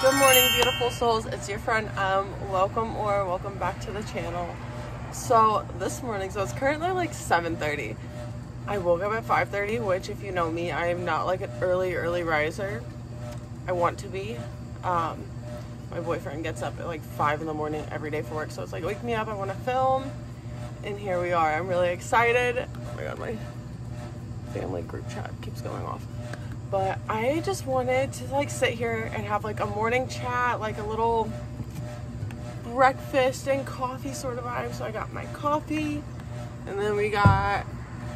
Good morning, beautiful souls. It's your friend welcome back to the channel. So this morning, so it's currently like 7:30. I woke up at 5:30, which if you know me, I am not like an early riser. I want to be. My boyfriend gets up at like 5 in the morning every day for work, so it's like, wake me up, I want to film. And here we are. I'm really excited. Oh my god, my family group chat keeps going off. But I just wanted to like sit here and have like a morning chat, like a little breakfast and coffee sort of vibe. So I got my coffee, and then we got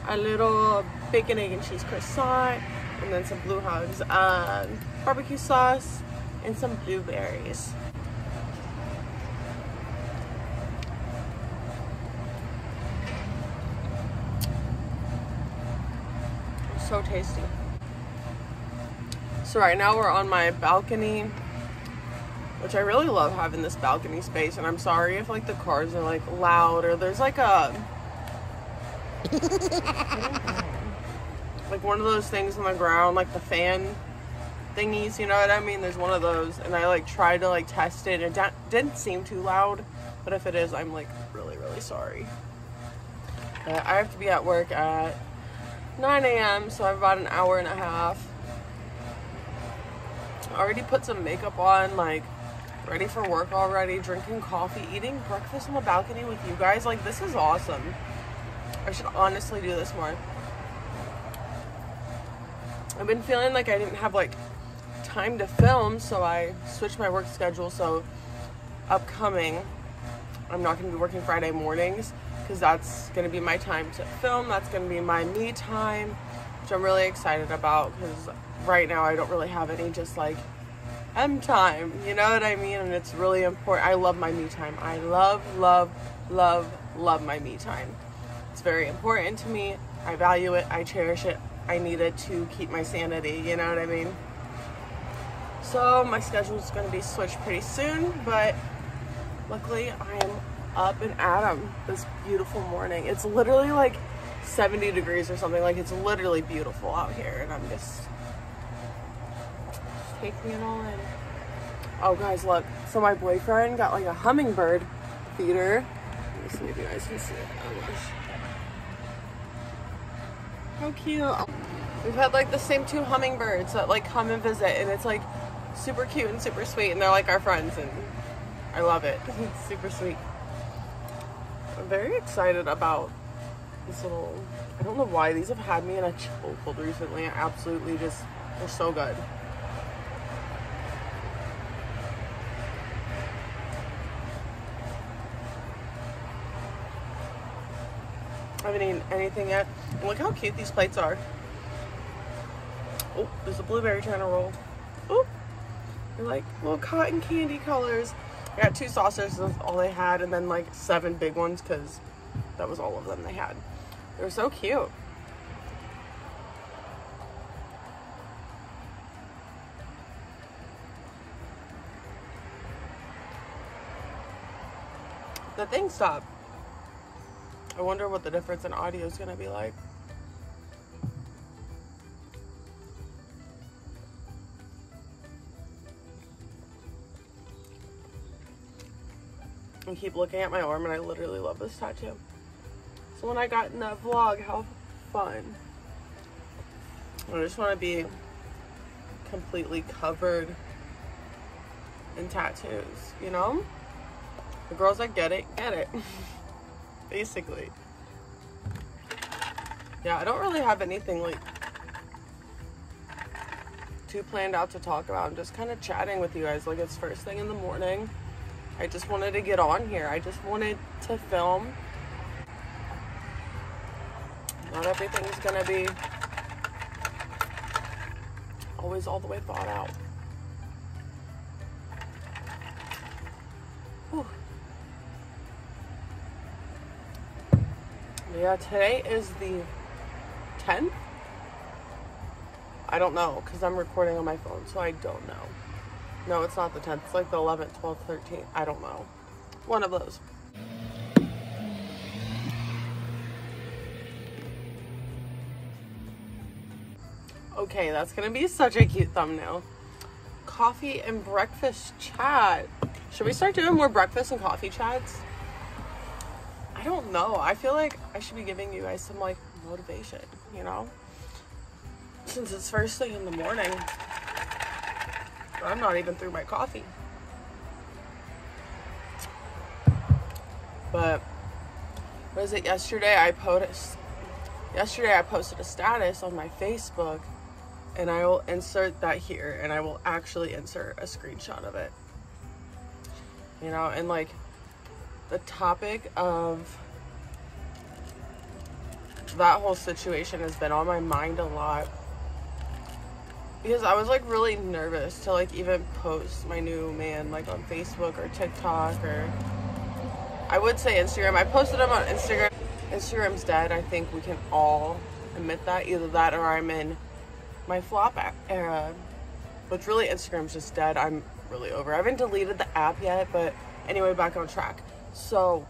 a little bacon, egg, and cheese croissant, and then some Blue Hogs barbecue sauce and some blueberries. So tasty. So right now we're on my balcony, which I really love having this balcony space, and I'm sorry if like the cars are like loud or there's like a like one of those things on the ground, like the fan thingies, you know what I mean? There's one of those, and I like tried to like test it, and it didn't seem too loud, but if it is, I'm like really sorry. I have to be at work at 9 a.m. so I have about an hour and a half. I already put some makeup on, like ready for work already, drinking coffee, eating breakfast on the balcony with you guys. Like, this is awesome. I should honestly do this more. I've been feeling like I didn't have like time to film, so I switched my work schedule. So upcoming, I'm not going to be working Friday mornings, because that's going to be my time to film. That's going to be my me time, which I'm really excited about, because right now I don't really have any just like M time, you know what I mean? And it's really important. I love my me time. I love my me time. It's very important to me. I value it. I cherish it. I need it to keep my sanity, you know what I mean? So my schedule is going to be switched pretty soon, but luckily I am up and at 'em this beautiful morning. It's literally like 70 degrees or something. Like, it's literally beautiful out here, and I'm just taking it all in. Oh guys, look, so my boyfriend got like a hummingbird feeder. Let me see if you guys can see it. Oh gosh, how cute. We've had like the same two hummingbirds that like come and visit, and it's like super cute and super sweet, and they're like our friends, and I love it. It's super sweet. I'm very excited about this little, I don't know why these have had me in a chokehold recently. I absolutely just, they're so good. I haven't eaten anything yet. And look how cute these plates are. Oh, there's a blueberry trying to roll. Oh, they're like little cotton candy colors. I got two saucers, that's all they had, and then like 7 big ones, because that was all of them they had. They were so cute. The thing stopped. I wonder what the difference in audio is going to be like. I keep looking at my arm, and I literally love this tattoo. So when I got in that vlog, how fun. I just want to be completely covered in tattoos, you know? The girls that get it, basically. Yeah, I don't really have anything like too planned out to talk about. I'm just kind of chatting with you guys. Like, it's first thing in the morning. I just wanted to get on here. I just wanted to film. Not everything's gonna be always all the way thought out. Whew. Yeah, today is the 10th. I don't know, because I'm recording on my phone, so I don't know. No, it's not the 10th. It's like the 11th, 12th, 13th. I don't know. One of those. Okay, that's going to be such a cute thumbnail. coffee and breakfast chat. Should we start doing more breakfast and coffee chats? I don't know. I feel like I should be giving you guys some like motivation, you know? Since it's first thing in the morning. I'm not even through my coffee. But was it yesterday? Yesterday I posted a status on my Facebook, and I will insert that here, and I will actually insert a screenshot of it. You know, and like the topic of that whole situation has been on my mind a lot, because I was like really nervous to like even post my new man like on Facebook or TikTok, or I would say Instagram. I posted him on Instagram. Instagram's dead. I think we can all admit that. Either that or I'm in my flop era, which really Instagram's just dead. I'm really over. I haven't deleted the app yet, but anyway, back on track. So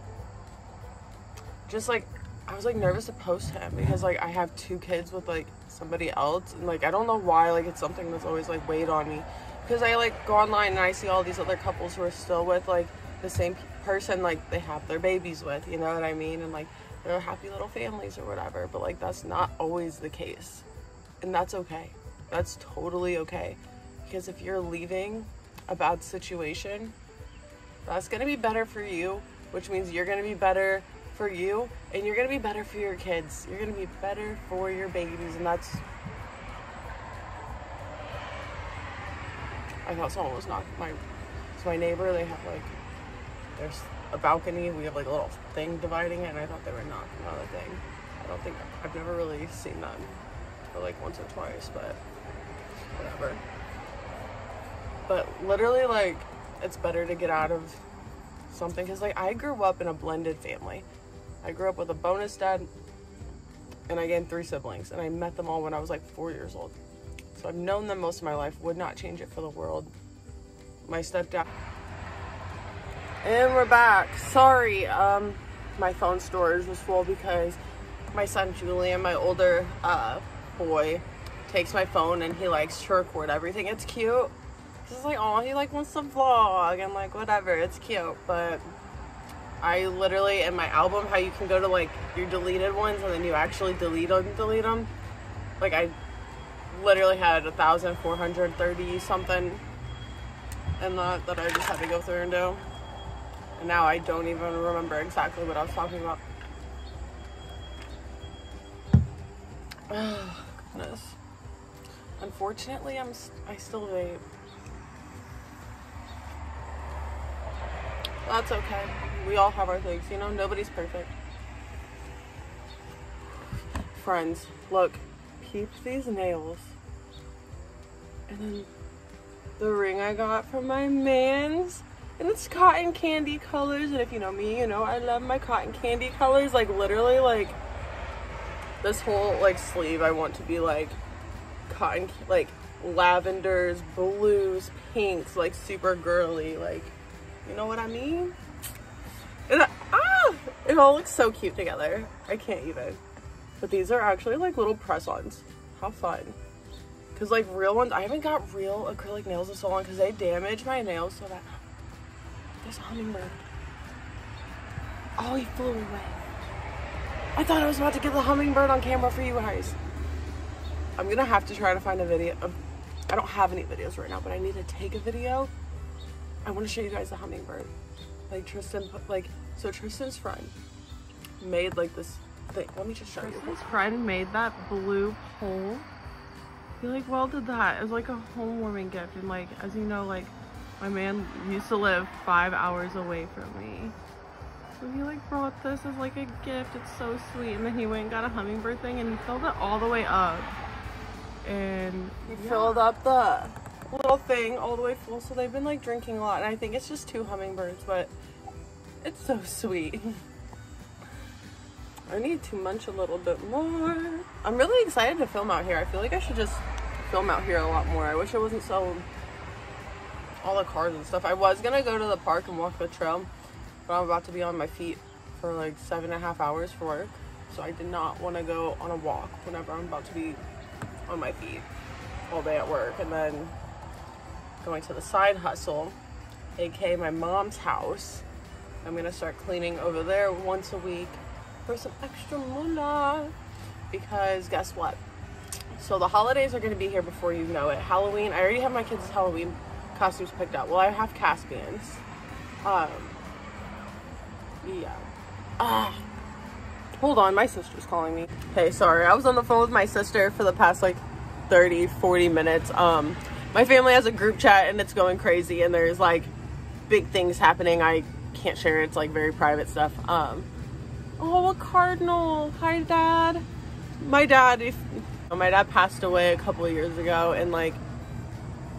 just like I was like nervous to post him because like I have two kids with like somebody else, and like I don't know why, like it's something that's always like weighed on me, because I like go online and I see all these other couples who are still with like the same person like they have their babies with, you know what I mean, and like they're happy little families or whatever, but like that's not always the case, and that's okay. That's totally okay, because if you're leaving a bad situation, that's gonna be better for you, which means you're gonna be better for you, and you're gonna be better for your kids, you're gonna be better for your babies. And that's, I thought someone was knocking my neighbor, they have like, there's a balcony, we have like a little thing dividing it, and I thought they were knocking another thing. I don't think, I've never really seen them, or like once or twice, but whatever. But literally like, it's better to get out of something, because like I grew up in a blended family. I grew up with a bonus dad, and I gained 3 siblings, and I met them all when I was like 4 years old. So I've known them most of my life, would not change it for the world. My stepdad. And we're back. Sorry, my phone storage was full because my son Julian, my older boy, takes my phone and he likes to record everything. It's cute. It's like, oh, he like wants to vlog and like whatever. It's cute, but I literally in my album, how you can go to like your deleted ones and then you actually delete them. Like I literally had 1,430 something, and that I just had to go through and do. And now I don't even remember exactly what I was talking about. Oh, goodness. Unfortunately, I still vape. That's okay. We all have our things, you know? Nobody's perfect. Friends, look. Peep these nails. And then the ring I got from my man's. And it's cotton candy colors, and if you know me, you know I love my cotton candy colors. Like literally like this whole like sleeve I want to be like cotton, like lavenders, blues, pinks, like super girly, like you know what I mean. And it all looks so cute together, I can't even. But these are actually like little press-ons. How fun. Because like real ones, I haven't got real acrylic nails in so long because they damage my nails so bad. There's a hummingbird. Oh, he flew away. I thought I was about to get the hummingbird on camera for you guys. I'm gonna have to try to find a video. I don't have any videos right now, but I need to take a video. I want to show you guys the hummingbird. Like Tristan, so Tristan's friend made like this thing. Let me just show you. Tristan's friend made that blue pole. He like welded that as like a homewarming gift, and like as you know, like my man used to live 5 hours away from me. So he like brought this as like a gift. It's so sweet. And then he went and got a hummingbird thing and he filled it all the way up. And he filled up the little thing all the way full. So they've been like drinking a lot. And I think it's just 2 hummingbirds, but it's so sweet. I need to munch a little bit more. I'm really excited to film out here. I feel like I should just film out here a lot more. I wish it wasn't so all the cars and stuff. I was gonna go to the park and walk the trail, but I'm about to be on my feet for like 7.5 hours for work, so I did not want to go on a walk whenever I'm about to be on my feet all day at work. And then going to the side hustle, aka my mom's house. I'm gonna start cleaning over there once a week for some extra moolah, because guess what? So the holidays are gonna be here before you know it. Halloween, I already have my kids' Halloween costumes picked out. Well, I have Caspian's. Yeah. Hold on, my sister's calling me. Hey, sorry, I was on the phone with my sister for the past like 30, 40 minutes. My family has a group chat and it's going crazy, and there's like big things happening. I can't share it. It's like very private stuff. Oh, a cardinal. Hi, Dad. My dad passed away a couple of years ago, and like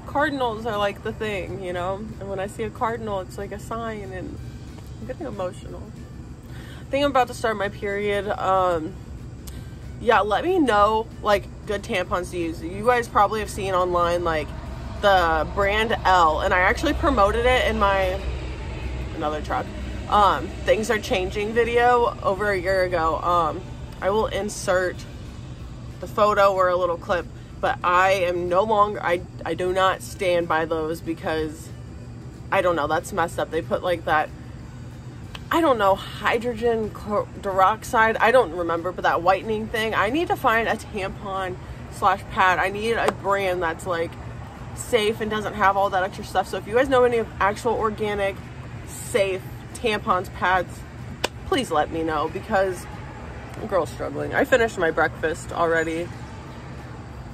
cardinals are like the thing, you know? And when I see a cardinal, it's like a sign, and I'm getting emotional. I think I'm about to start my period. Yeah, let me know like good tampons to use. You guys probably have seen online like the brand L, and I actually promoted it in my another truck things are changing video over a year ago. I will insert the photo or a little clip, but I am no longer, I do not stand by those, because I don't know, that's messed up. They put like that, I don't know, hydrogen peroxide, I don't remember, but that whitening thing. I need to find a tampon slash pad. I need a brand that's like safe and doesn't have all that extra stuff. So if you guys know any actual organic safe tampons, pads, please let me know, because the girl's struggling. I finished my breakfast already,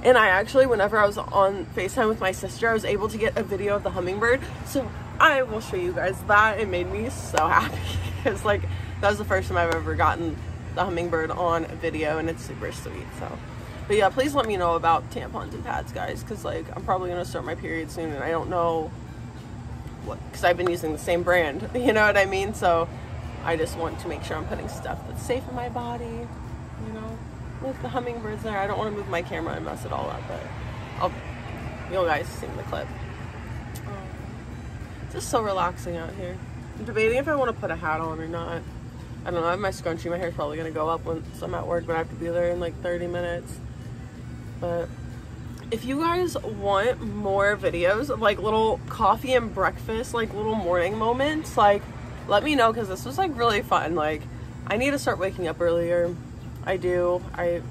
and I actually, whenever I was on FaceTime with my sister, I was able to get a video of the hummingbird, so I will show you guys that. It made me so happy. It's like, that was the first time I've ever gotten the hummingbird on a video, and it's super sweet. So, but yeah, please let me know about tampons and pads, guys, because like I'm probably gonna start my period soon, and I don't know what, because I've been using the same brand, you know what I mean? So I just want to make sure I'm putting stuff that's safe in my body, you know, with the hummingbirds there. I don't want to move my camera and mess it all up, but you guys see the clip. It's just so relaxing out here. I'm debating if I want to put a hat on or not. I don't know, I have my scrunchie. My hair's probably going to go up once I'm at work, but I have to be there in like 30 minutes. But if you guys want more videos of like little coffee and breakfast, like little morning moments, like let me know, because this was like really fun. Like I need to start waking up earlier. I do. I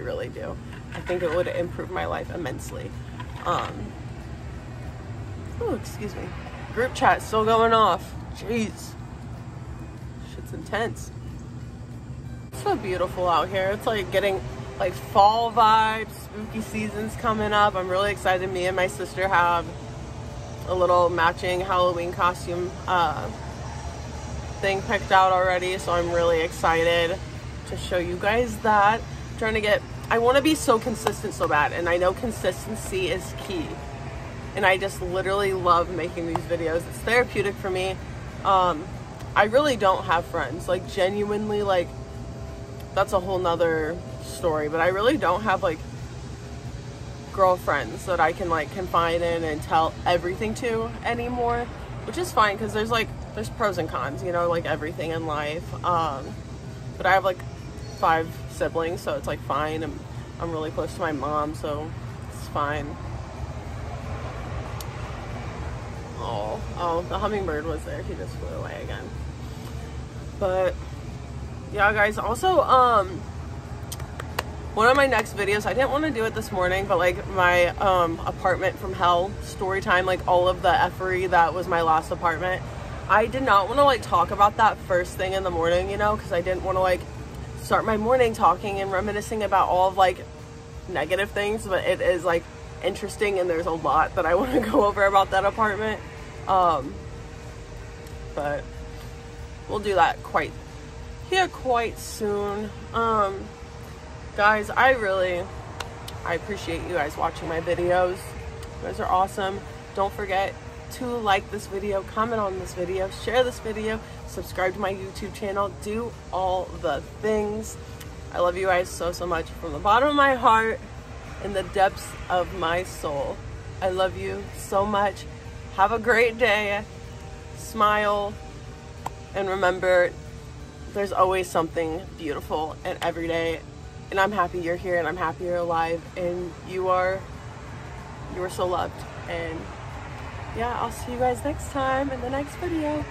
really do. I think it would improve my life immensely. Oh, excuse me. Group chat still going off. Jeez. Shit's intense. It's so beautiful out here. It's like getting like fall vibes, spooky season's coming up. I'm really excited. Me and my sister have a little matching Halloween costume thing picked out already, so I'm really excited to show you guys that. I'm trying to get, I want to be so consistent so bad, and I know consistency is key, and I just literally love making these videos. It's therapeutic for me. I really don't have friends, like genuinely, like that's a whole nother story, but I really don't have like girlfriends that I can like confide in and tell everything to anymore, which is fine, because there's like, there's pros and cons, you know, like everything in life. But I have like 5 siblings, so it's like fine. I'm really close to my mom, so it's fine. Oh, the hummingbird was there. He just flew away again. But yeah, guys, also one of my next videos, I didn't want to do it this morning, but like my apartment from hell story time, like all of the effery that was my last apartment, I did not want to like talk about that first thing in the morning, you know, because I didn't want to like start my morning talking and reminiscing about all of like negative things, but it is like interesting, and there's a lot that I want to go over about that apartment. But we'll do that quite soon. Guys, I appreciate you guys watching my videos. You guys are awesome. Don't forget to like this video, comment on this video, share this video, subscribe to my YouTube channel, do all the things. I love you guys so, so much from the bottom of my heart and the depths of my soul. I love you so much. Have a great day. Smile, and remember, there's always something beautiful in every day. And I'm happy you're here, and I'm happy you're alive, and you are so loved, and yeah, I'll see you guys next time in the next video.